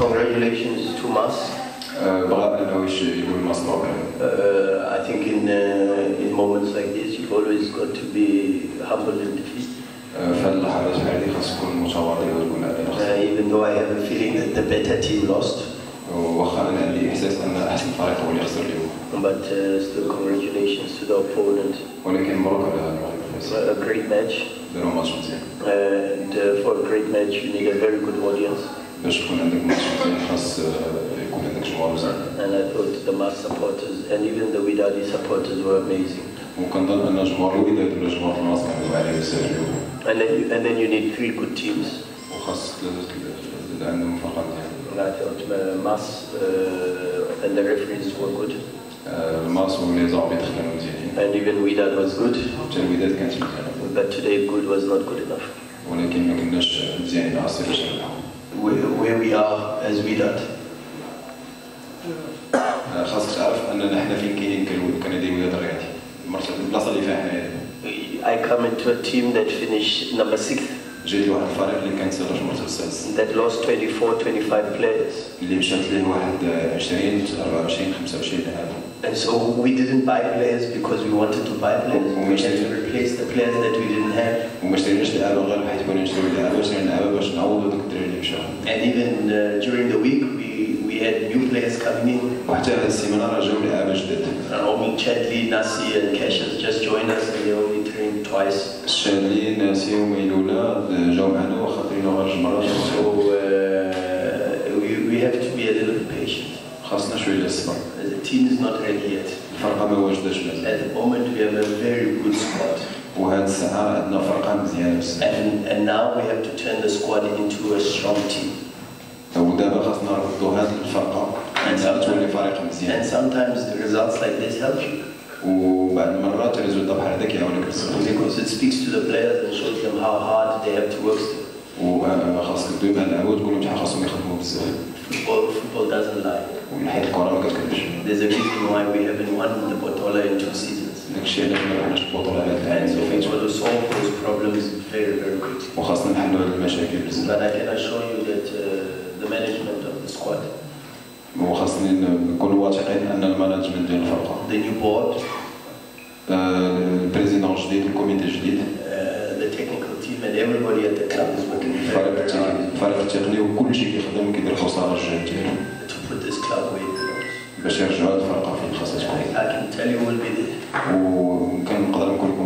Congratulations to Mas. I think in moments like this, you've always got to be humble and defeated. Even though I have a feeling that the better team lost. But still, congratulations to the opponent. A great match. And for a great match, you need a very good audience. And I thought the Mas supporters and even the Wydadi supporters were amazing. And then you need three good teams. And I thought Mas and the referees were good. And even Wydad was good. But today good was not good enough. Where we are as Wydad. I come into a team that finished number 6. That lost 24-25 players. And so we didn't buy players because we wanted to buy players. We had to replace the players that we didn't have. And even during the week we had new players coming in. Only Chedli, Nasi and Keshes just joined us and they only trained twice. So we have to be a little patient. The team is not ready yet. At the moment we have a very good squad. And now we have to turn the squad into a strong team. And sometimes the results like this help you. Because it speaks to the players and shows them how hard they have to work. Football doesn't lie. There's a reason why we haven't won the Botola in 2 seasons. And so we try to solve those problems very, very quickly. But I can assure you that the management of the squad. The new board. The technical team and everybody at the club is working very hard to put this club where it belongs. I can tell you will be there.